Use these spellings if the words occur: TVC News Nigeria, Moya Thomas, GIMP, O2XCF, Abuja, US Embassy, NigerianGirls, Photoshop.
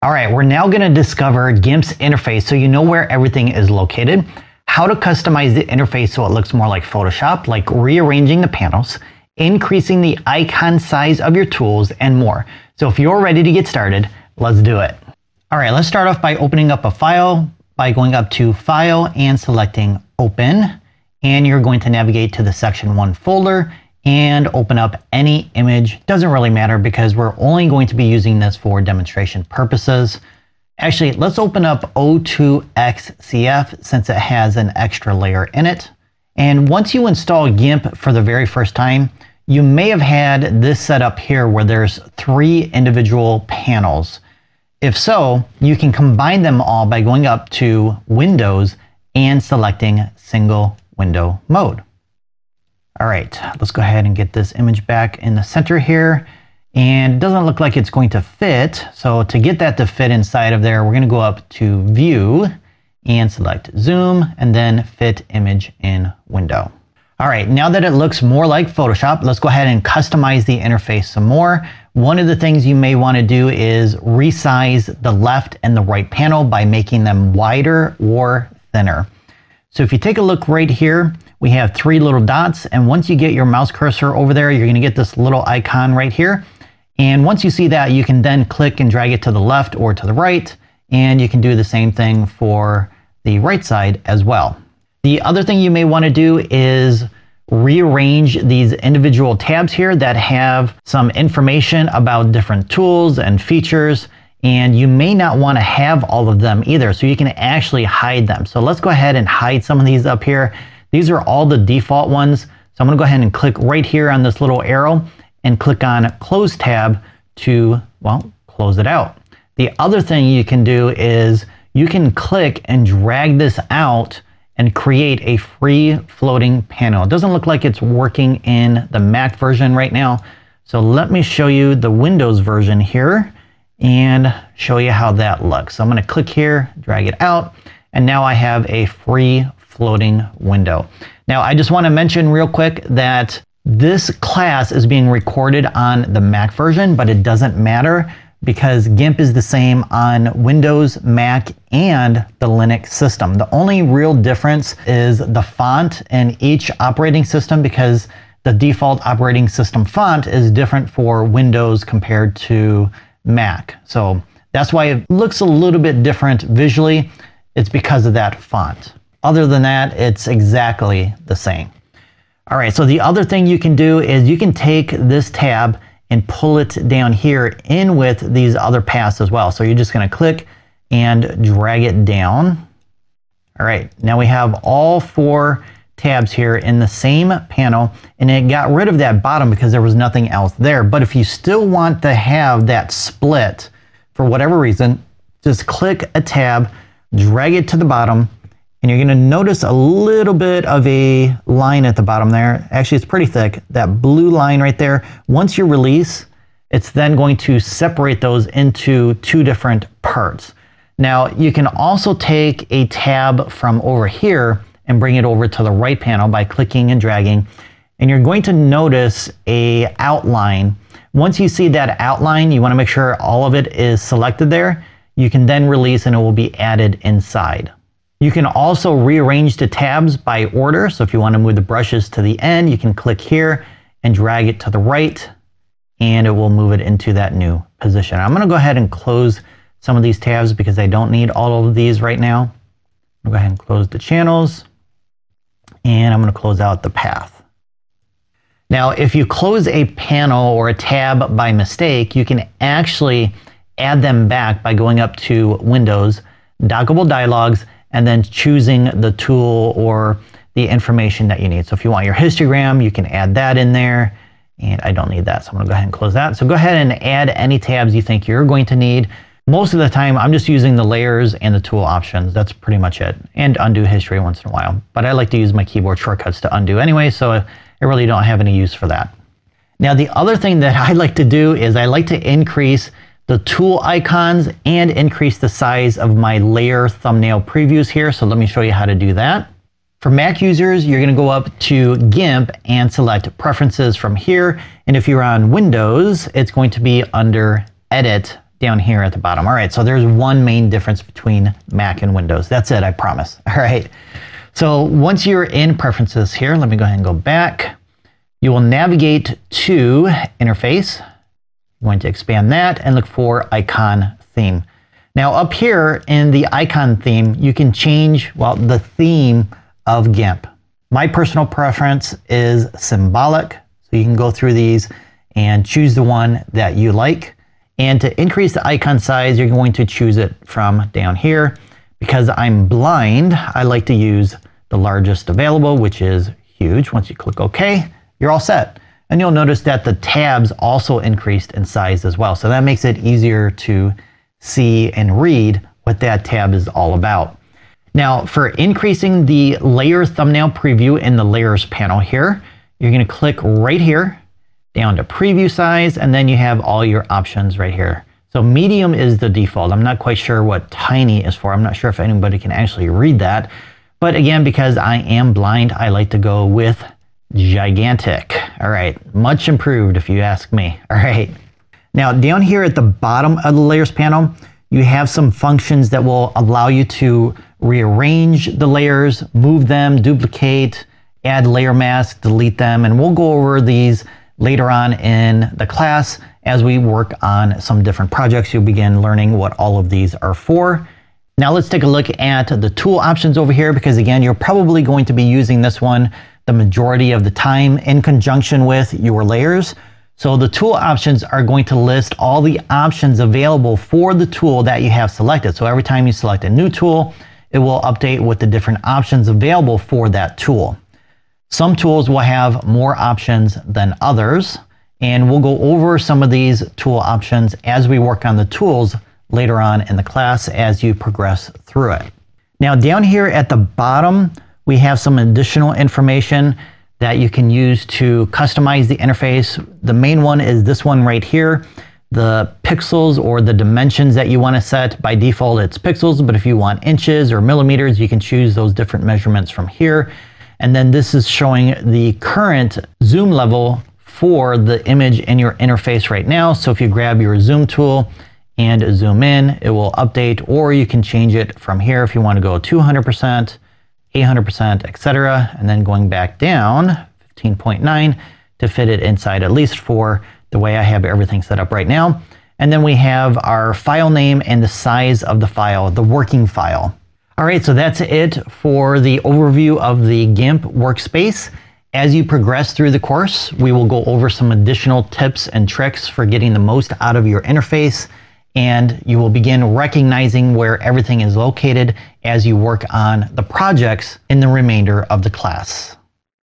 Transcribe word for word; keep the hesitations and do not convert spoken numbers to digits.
All right, we're now going to discover GIMP's interface so you know where everything is located, how to customize the interface so it looks more like Photoshop, like rearranging the panels, increasing the icon size of your tools, and more. So if you're ready to get started, let's do it. All right, let's start off by opening up a file by going up to File and selecting Open. And you're going to navigate to the Section one folder and open up any image. Doesn't really matter because we're only going to be using this for demonstration purposes. Actually, let's open up O two X C F since it has an extra layer in it. And once you install GIMP for the very first time, you may have had this set up here where there's three individual panels. If so, you can combine them all by going up to Windows and selecting Single Window Mode. All right, let's go ahead and get this image back in the center here. And it doesn't look like it's going to fit. So to get that to fit inside of there, we're going to go up to View and select Zoom and then Fit Image in Window. All right, now that it looks more like Photoshop, let's go ahead and customize the interface some more. One of the things you may want to do is resize the left and the right panel by making them wider or thinner. So if you take a look right here, we have three little dots, and once you get your mouse cursor over there, you're going to get this little icon right here. And once you see that, you can then click and drag it to the left or to the right, and you can do the same thing for the right side as well. The other thing you may want to do is rearrange these individual tabs here that have some information about different tools and features, and you may not want to have all of them either, so you can actually hide them. So let's go ahead and hide some of these up here. These are all the default ones. So I'm going to go ahead and click right here on this little arrow and click on Close tab to, well, close it out. The other thing you can do is you can click and drag this out and create a free floating panel. It doesn't look like it's working in the Mac version right now. So let me show you the Windows version here and show you how that looks. So I'm going to click here, drag it out, and now I have a free floating window. Now I just want to mention real quick that this class is being recorded on the Mac version, but it doesn't matter because GIMP is the same on Windows, Mac, and the Linux system. The only real difference is the font in each operating system because the default operating system font is different for Windows compared to Mac. So that's why it looks a little bit different visually. It's because of that font. Other than that, it's exactly the same. All right, so the other thing you can do is you can take this tab and pull it down here in with these other paths as well. So you're just going to click and drag it down. All right, now we have all four tabs here in the same panel, and it got rid of that bottom because there was nothing else there. But if you still want to have that split for whatever reason, just click a tab, drag it to the bottom, and you're going to notice a little bit of a line at the bottom there. Actually, it's pretty thick. That blue line right there. Once you release, it's then going to separate those into two different parts. Now, you can also take a tab from over here and bring it over to the right panel by clicking and dragging. And you're going to notice a outline. Once you see that outline, you want to make sure all of it is selected there. You can then release and it will be added inside. You can also rearrange the tabs by order. So if you want to move the brushes to the end, you can click here and drag it to the right and it will move it into that new position. I'm going to go ahead and close some of these tabs because I don't need all of these right now. I'll go ahead and close the channels and I'm going to close out the path. Now, if you close a panel or a tab by mistake, you can actually add them back by going up to Windows, Dockable Dialogues, and then choosing the tool or the information that you need. So if you want your histogram, you can add that in there. And I don't need that, so I'm gonna go ahead and close that. So go ahead and add any tabs you think you're going to need. Most of the time, I'm just using the layers and the tool options. That's pretty much it. And undo history once in a while. But I like to use my keyboard shortcuts to undo anyway, so I really don't have any use for that. Now, the other thing that I like to do is I like to increase the tool icons and increase the size of my layer thumbnail previews here. So let me show you how to do that. For Mac users, you're going to go up to GIMP and select Preferences from here. And if you're on Windows, it's going to be under Edit down here at the bottom. All right, so there's one main difference between Mac and Windows. That's it, I promise. All right, so once you're in Preferences here, let me go ahead and go back. You will navigate to Interface. You want to expand that and look for Icon Theme. Now up here in the icon theme, you can change, well, the theme of GIMP. My personal preference is symbolic, so you can go through these and choose the one that you like. And to increase the icon size, you're going to choose it from down here. Because I'm blind, I like to use the largest available, which is huge. Once you click OK, you're all set. And you'll notice that the tabs also increased in size as well. So that makes it easier to see and read what that tab is all about. Now for increasing the layer thumbnail preview in the layers panel here, you're going to click right here down to preview size, and then you have all your options right here. So medium is the default. I'm not quite sure what tiny is for. I'm not sure if anybody can actually read that. But again, because I am blind, I like to go with gigantic. All right, much improved if you ask me. All right. Now down here at the bottom of the layers panel, you have some functions that will allow you to rearrange the layers, move them, duplicate, add layer masks, delete them, and we'll go over these later on in the class as we work on some different projects. You'll begin learning what all of these are for. Now let's take a look at the tool options over here, because again, you're probably going to be using this one the majority of the time in conjunction with your layers. So the tool options are going to list all the options available for the tool that you have selected. So every time you select a new tool, it will update with the different options available for that tool. Some tools will have more options than others, and we'll go over some of these tool options as we work on the tools later on in the class as you progress through it. Now down here at the bottom, we have some additional information that you can use to customize the interface. The main one is this one right here, the pixels or the dimensions that you want to set. By default, it's pixels, but if you want inches or millimeters, you can choose those different measurements from here. And then this is showing the current zoom level for the image in your interface right now. So if you grab your zoom tool and zoom in, it will update, or you can change it from here if you want to go two hundred percent. eight hundred percent, et cetera, and then going back down fifteen point nine to fit it inside, at least for the way I have everything set up right now. And then we have our file name and the size of the file, the working file. All right, so that's it for the overview of the GIMP workspace. As you progress through the course, we will go over some additional tips and tricks for getting the most out of your interface, and you will begin recognizing where everything is located as you work on the projects in the remainder of the class.